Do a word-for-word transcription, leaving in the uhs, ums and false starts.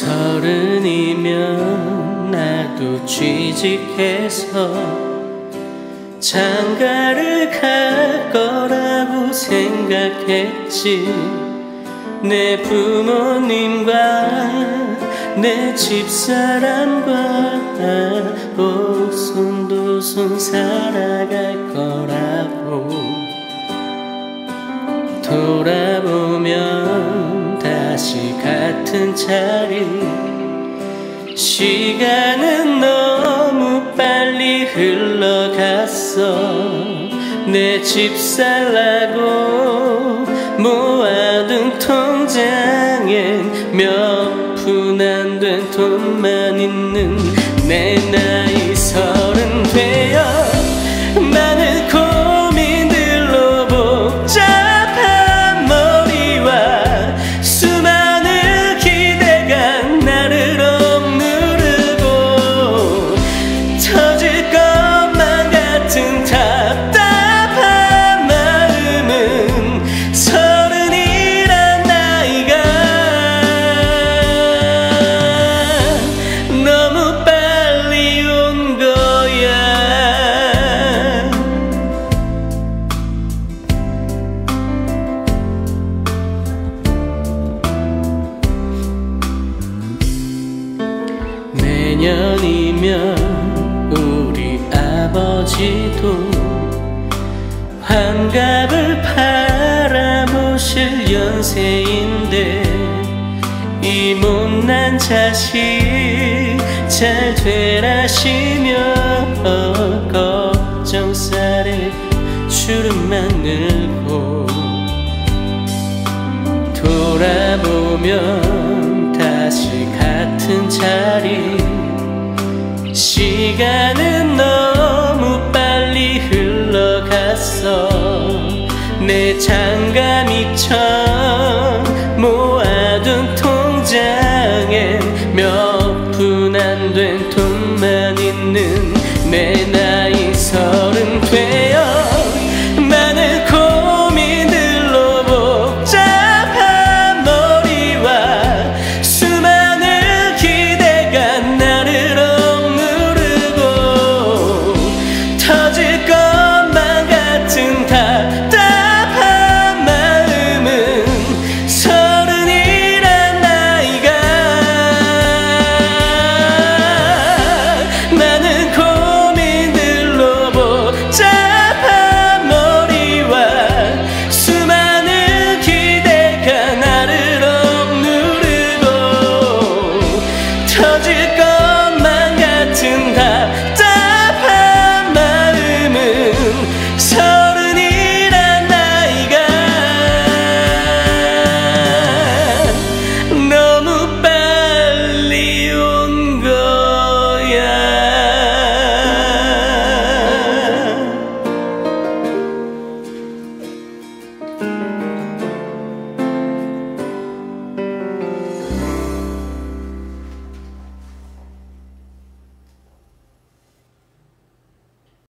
서른이면 나도 취직해서 장가를 갈 거라고 생각했지. 내 부모님과 내 집사람과 오손도손 살아갈 거라고. 돌아보면 다시 같은 자리, 시간은 너무 빨리 흘러갔어. 내 집 살라고 모아둔 통장엔 몇 푼 안 된 돈만 있는 내 나이 서른 되어 많은 고민들로 복잡한 머리와 수많은 기대가 나를 억누르고 터질 것만 같은 답답 내년이면 우리 아버지도 환갑을 바라보실 연세인데 이 못난 자식 잘 되라시며 걱정살에 주름만 늘고. 돌아보면 다시 같은 자리, 시간